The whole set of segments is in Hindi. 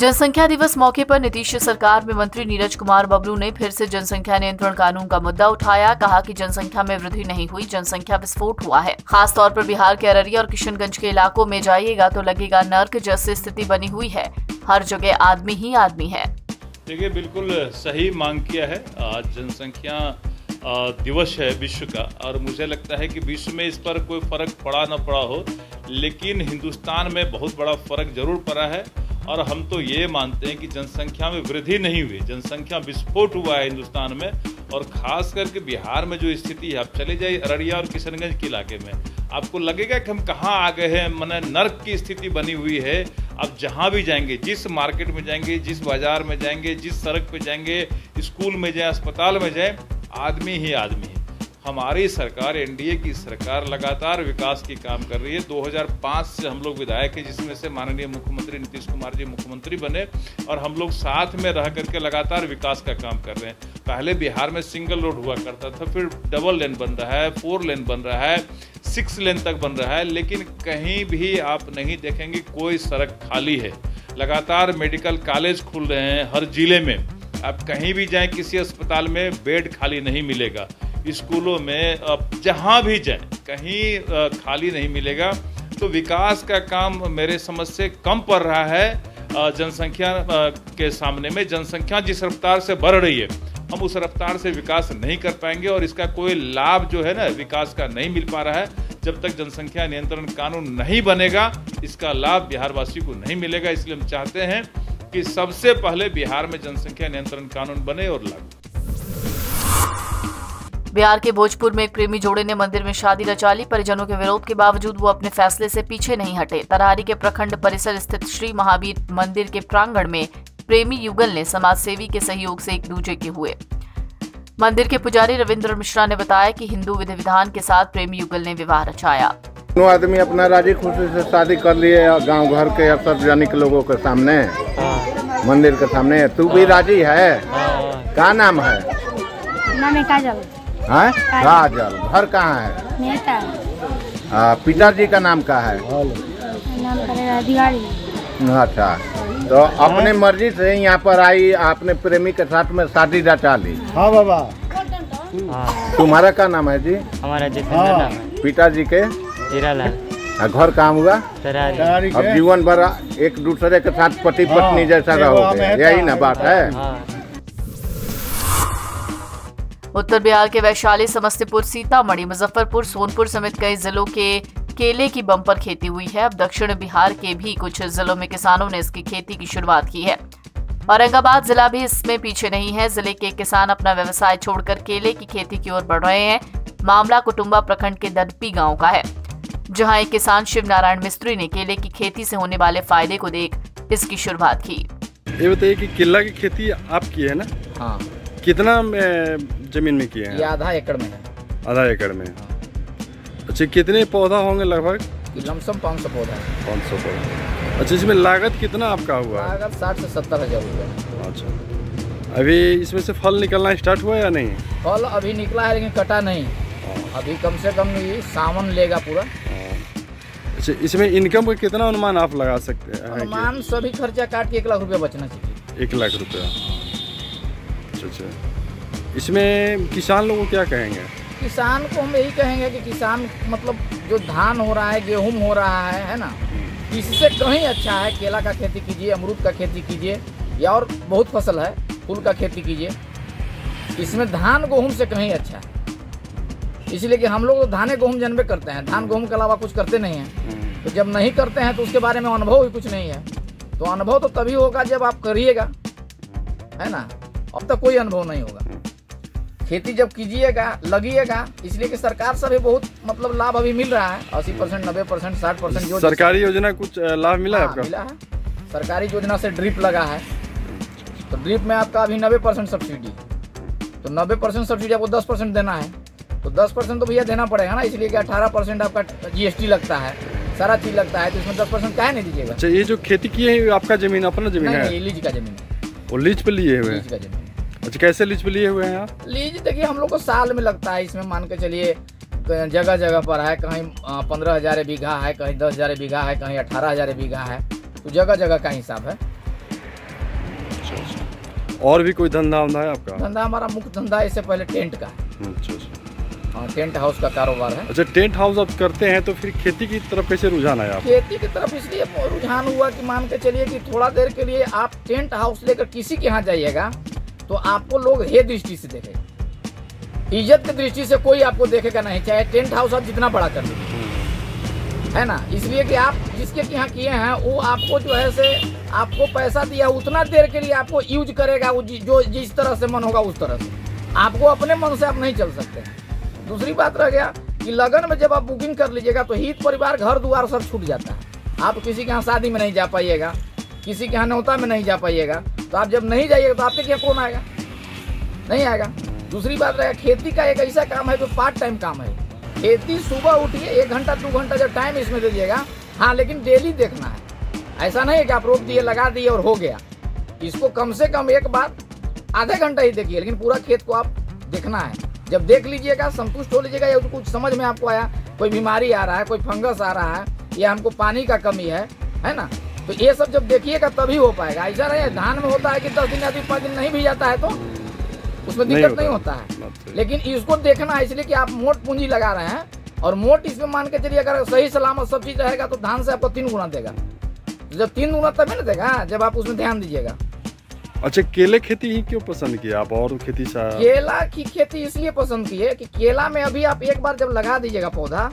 जनसंख्या दिवस मौके पर नीतीश सरकार में मंत्री नीरज कुमार बबलू ने फिर से जनसंख्या नियंत्रण कानून का मुद्दा उठाया। कहा कि जनसंख्या में वृद्धि नहीं हुई, जनसंख्या विस्फोट हुआ है। खासतौर पर बिहार के अररिया और किशनगंज के इलाकों में जाइएगा तो लगेगा नर्क जैसी स्थिति बनी हुई है। हर जगह आदमी ही आदमी है। देखिए, बिल्कुल सही मांग किया है। आज जनसंख्या दिवस है विश्व का, और मुझे लगता है कि विश्व में इस पर कोई फर्क पड़ा ना पड़ा हो, लेकिन हिंदुस्तान में बहुत बड़ा फर्क जरूर पड़ा है। और हम तो ये मानते हैं कि जनसंख्या में वृद्धि नहीं हुई, जनसंख्या विस्फोट हुआ है हिंदुस्तान में। और ख़ास करके बिहार में जो स्थिति है, आप चले जाइए अररिया और किशनगंज के इलाके में, आपको लगेगा कि हम कहाँ आ गए हैं। माने नर्क की स्थिति बनी हुई है। आप जहाँ भी जाएंगे, जिस मार्केट में जाएंगे, जिस बाजार में जाएंगे, जिस सड़क पर जाएंगे, स्कूल में जाएँ, अस्पताल में जाएँ, आदमी ही आदमी है। हमारी सरकार, एनडीए की सरकार, लगातार विकास की काम कर रही है। 2005 से हम लोग विधायक हैं, जिसमें से माननीय मुख्यमंत्री नीतीश कुमार जी मुख्यमंत्री बने, और हम लोग साथ में रह करके लगातार विकास का काम कर रहे हैं। पहले बिहार में सिंगल रोड हुआ करता था, फिर डबल लेन बन रहा है, 4 लेन बन रहा है, 6 लेन तक बन रहा है, लेकिन कहीं भी आप नहीं देखेंगे कोई सड़क खाली है। लगातार मेडिकल कॉलेज खुल रहे हैं हर जिले में। आप कहीं भी जाएं, किसी अस्पताल में बेड खाली नहीं मिलेगा। स्कूलों में आप जहाँ भी जाएं, कहीं खाली नहीं मिलेगा। तो विकास का काम मेरे समझ से कम पड़ रहा है जनसंख्या के सामने में। जनसंख्या जिस रफ्तार से बढ़ रही है, हम उस रफ्तार से विकास नहीं कर पाएंगे, और इसका कोई लाभ जो है ना, विकास का नहीं मिल पा रहा है। जब तक जनसंख्या नियंत्रण कानून नहीं बनेगा, इसका लाभ बिहारवासी को नहीं मिलेगा। इसलिए हम चाहते हैं कि सबसे पहले बिहार में जनसंख्या नियंत्रण कानून बने और लागू। बिहार के भोजपुर में एक प्रेमी जोड़े ने मंदिर में शादी रचा ली। परिजनों के विरोध के बावजूद वो अपने फैसले से पीछे नहीं हटे। तरारी के प्रखंड परिसर स्थित श्री महावीर मंदिर के प्रांगण में प्रेमी युगल ने समाजसेवी के सहयोग से एक दूजे के हुए। मंदिर के पुजारी रविंद्र मिश्रा ने बताया कि हिंदू विधि विधान के साथ प्रेमी युगल ने विवाह रचाया। दोनों आदमी अपना राजी खुशी से शादी कर लिए, गाँव घर के सार्वजनिक लोगों के सामने, मंदिर के सामने। तू भी राजी है? क्या नाम है? है काजल। घर कहाँ है? पिताजी का नाम क्या है? अच्छा, तो अपने मर्जी से यहाँ पर आई, आपने प्रेमी के साथ में शादी रचा ली। हाँ बाबा। तुम्हारा क्या नाम है जी? हमारा जी पिताजी के घर कहाँ हुआ? अब जीवन भर एक दूसरे के साथ पति पत्नी जैसा रहोगे, यही ना बात है। उत्तर बिहार के वैशाली, समस्तीपुर, सीतामढ़ी, मुजफ्फरपुर, सोनपुर समेत कई जिलों के केले की बम्पर खेती हुई है। अब दक्षिण बिहार के भी कुछ जिलों में किसानों ने इसकी खेती की शुरुआत की है। औरंगाबाद जिला भी इसमें पीछे नहीं है। जिले के किसान अपना व्यवसाय छोड़कर केले की खेती की ओर बढ़ रहे हैं। मामला कुटुम्बा प्रखंड के ददपी गाँव का है, जहाँ एक किसान शिव नारायण मिस्त्री ने केले की खेती से होने वाले फायदे को देख इसकी शुरुआत की। ये बताइए कि केला की खेती आप की है ना? हाँ। कितना जमीन में किए हैं? आधा एकड़ में है। आधा एकड़ में। अच्छा, कितने पौधा होंगे लगभग? लमसम 500 पौधा। 500 पौधा। अच्छा, इसमें लागत कितना आपका हुआ? लागत 60 से 70 हजार हुआ। अच्छा, अभी इसमें से फल निकलना स्टार्ट हुआ या नहीं? फल अभी निकला है, लेकिन कटा नहीं। अभी कम से कम सावन लेगा पूरा। अच्छा, इसमें इनकम का कितना अनुमान आप लगा सकते हैं? अनुमान सभी खर्चा काट के 1 लाख रुपया बचना चाहिए। 1 लाख रुपया। अच्छा, इसमें किसान लोगों को क्या कहेंगे? किसान को हम यही कहेंगे कि किसान मतलब जो धान हो रहा है, गेहूं हो रहा है ना, इससे कहीं अच्छा है केला का खेती कीजिए, अमरूद का खेती कीजिए, या और बहुत फसल है, फूल का खेती कीजिए। इसमें धान गेहूं से कहीं अच्छा है, इसलिए कि हम लोग तो धाने गेहूं जन्मे करते हैं, धान गेहूं के अलावा कुछ करते नहीं हैं। तो जब नहीं करते हैं तो उसके बारे में अनुभव भी कुछ नहीं है। तो अनुभव तो तभी होगा जब आप करिएगा, है ना। अब तक कोई अनुभव नहीं होगा। खेती जब कीजिएगा, लगिएगा, इसलिए कि सरकार से भी बहुत मतलब लाभ अभी मिल रहा है। 80%, 90%, 60% जो सरकारी योजना कुछ लाभ मिला है आपका? मिला है सरकारी योजना से। ड्रिप लगा है, तो ड्रिप में आपका अभी 90% सब्सिडी। तो 90% सब्सिडी आपको 10% देना है, तो 10% तो भैया देना पड़ेगा ना, इसलिए कि 18% आपका GST लगता है, सारा चीज लगता है। तो इसमें 10% काहे नहीं दीजिएगा? अच्छा, ये जो खेती की है आपका जमीन अपना जमीन है? लीज का जमीन है। वो लीज पे लिए हुए हैं? अच्छा, कैसे लीज पे लिए हुए हैं आप? लीज देखिए हम लोग को साल में लगता है। इसमें मान के चलिए जगह जगह पर है, कहीं 15,000 बीघा है, कहीं 10,000 बीघा है, कहीं 18,000 बीघा है। तो जगह जगह का हिसाब है। अच्छा अच्छा। और भी कोई धंधा वंधा है आपका? धंधा हमारा मुख्य धंधा इससे पहले टेंट का है। अच्छा अच्छा। हाँ, टेंट हाउस का कारोबार है। अच्छा, टेंट हाउस आप करते हैं तो फिर खेती की तरफ कैसे रुझान आया? खेती की तरफ इसलिए रुझान हुआ कि मान के चलिए कि थोड़ा देर के लिए आप टेंट हाउस लेकर किसी के यहाँ जाइएगा तो आपको लोग हे दृष्टि से देखेंगे, इज्जत की दृष्टि से कोई आपको देखेगा नहीं, चाहे टेंट हाउस आप जितना बड़ा कर लीजिए, है ना। इसलिए कि आप जिसके यहाँ किए हैं वो आपको जो है से आपको पैसा दिया उतना देर के लिए आपको यूज करेगा, वो जो जिस तरह से मन होगा उस तरह से, आपको अपने मन से आप नहीं चल सकते। दूसरी बात रह गया कि लगन में जब आप बुकिंग कर लीजिएगा तो हित परिवार घर द्वार सब छूट जाता है, आप किसी के यहाँ शादी में नहीं जा पाइएगा, किसी के यहाँ न्योता में नहीं जा पाइएगा, तो आप जब नहीं जाइएगा तो आपके यहाँ कौन आएगा? नहीं आएगा। दूसरी बात रहेगा खेती का एक ऐसा काम है जो पार्ट टाइम काम है। खेती सुबह उठिए 1 घंटा 2 घंटा जब टाइम इसमें दे दिएगा, हाँ, लेकिन डेली देखना है। ऐसा नहीं है कि आप रोक दिए लगा दिए और हो गया, इसको कम से कम एक बार आधा घंटा ही देखिए, लेकिन पूरा खेत को आप देखना है। जब देख लीजिएगा संतुष्ट हो लीजिएगा, या कुछ समझ में आपको आया कोई बीमारी आ रहा है, कोई फंगस आ रहा है, या हमको पानी का कमी है ना, तो ये सब जब देखिएगा तभी हो पाएगा। ऐसा नहीं है, धान में होता है कि 10 दिन या 5 दिन नहीं भी जाता है तो उसमें दिक्कत नहीं होता है, लेकिन इसको देखना है इसलिए कि आप मोट पूंजी लगा रहे हैं, और मोट इसमें मान के चलिए अगर सही सलामत सब चीज रहेगा तो धान से आपको 3 गुना देगा, जब 3 गुना तभी ना देगा जब आप उसमें ध्यान दीजिएगा। अच्छा, केले खेती ही क्यों पसंद किया आप? और खेती केला की खेती इसलिए पसंद की है कि केला में अभी आप एक बार जब लगा दीजिएगा पौधा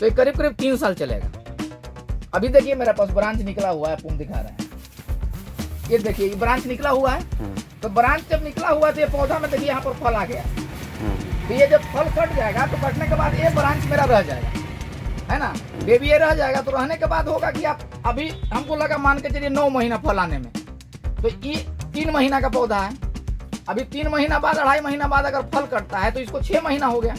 तो करीब करीब 3 साल चलेगा। अभी देखिए मेरे पास ब्रांच निकला हुआ है, आपको दिखा रहे हैं, ये देखिए ये ब्रांच निकला हुआ है, तो ब्रांच जब निकला हुआ तो ये पौधा में देखिए यहाँ पर फल आ गया, तो ये जब फल कट जाएगा तो कटने के बाद ये ब्रांच मेरा रह जाएगा, है ना, बेबी ये रह जाएगा, तो रहने के बाद होगा कि आप अभी हमको लगा मान के चलिए 9 महीना फल आने में, तो ये 3 महीना का पौधा है, अभी 3 महीना बाद 2.5 महीना बाद अगर फल कटता है तो इसको 6 महीना हो गया,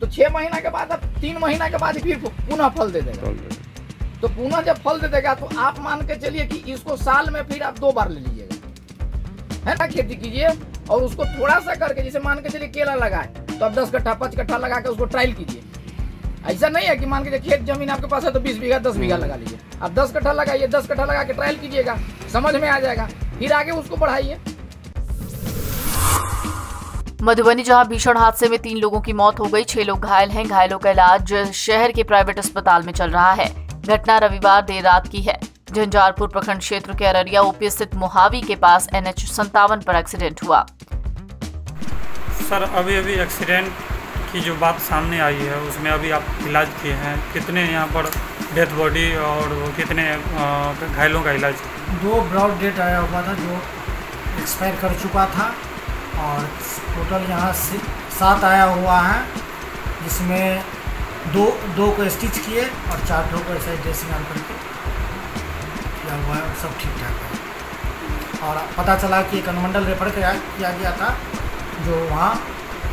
तो 6 महीना के बाद अब 3 महीना के बाद फिर पुनः फल दे देगा, तो पुनः जब फल दे देगा तो आप मान के चलिए कि इसको साल में फिर आप 2 बार ले लीजिएगा, है ना। खेती कीजिए और उसको थोड़ा सा करके जैसे मान के चलिए केला लगाए तो आप 10 कट्ठा 5 कट्ठा लगा के उसको ट्रायल कीजिए। ऐसा नहीं है कि मान के चलिए खेत जमीन आपके पास है तो 20 बीघा 10 बीघा लगा लीजिए, आप 10 कट्ठा लगाइए, 10 कट्ठा लगा के ट्रायल कीजिएगा, समझ में आ जाएगा, फिर आगे उसको बढ़ाइए। मधुबनी जहां भीषण हादसे में 3 लोगों की मौत हो गई, 6 लोग घायल हैं। घायलों का इलाज शहर के प्राइवेट अस्पताल में चल रहा है। घटना रविवार देर रात की है। झंझारपुर प्रखंड क्षेत्र के अररिया ओपी स्थित मोहावी के पास NH 57 पर एक्सीडेंट हुआ। सर अभी एक्सीडेंट की जो बात सामने आई है उसमें अभी आप इलाज किए हैं, कितने यहाँ पर डेथ बॉडी और कितने घायलों का इलाज? 2 ब्रॉड डेड आया हुआ था जो एक्सपायर कर चुका था, और टोटल यहाँ 7 आया हुआ है, जिसमें 2 को स्टिच किए और 4 को ऐसा ड्रेसिंग ऑन करके किया हुआ है, सब ठीक ठाक है। और पता चला कि एक अनुमंडल रेफर किया गया था जो वहाँ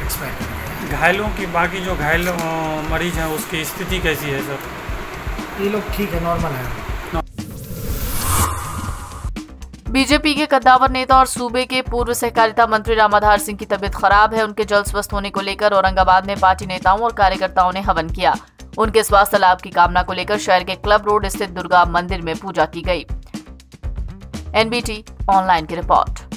एक्सपायर कर गया। घायलों की बाकी जो घायल मरीज हैं उसकी स्थिति कैसी है सर? ये लोग ठीक है, नॉर्मल है। बीजेपी के कद्दावर नेता और सूबे के पूर्व सहकारिता मंत्री रामाधार सिंह की तबीयत खराब है। उनके जल्द स्वस्थ होने को लेकर औरंगाबाद में पार्टी नेताओं और कार्यकर्ताओं ने हवन किया। उनके स्वास्थ्य लाभ की कामना को लेकर शहर के क्लब रोड स्थित दुर्गा मंदिर में पूजा की गई। एनबीटी ऑनलाइन की रिपोर्ट।